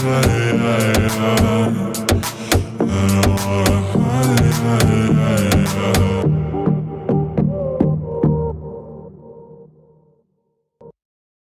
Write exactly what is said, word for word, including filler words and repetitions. I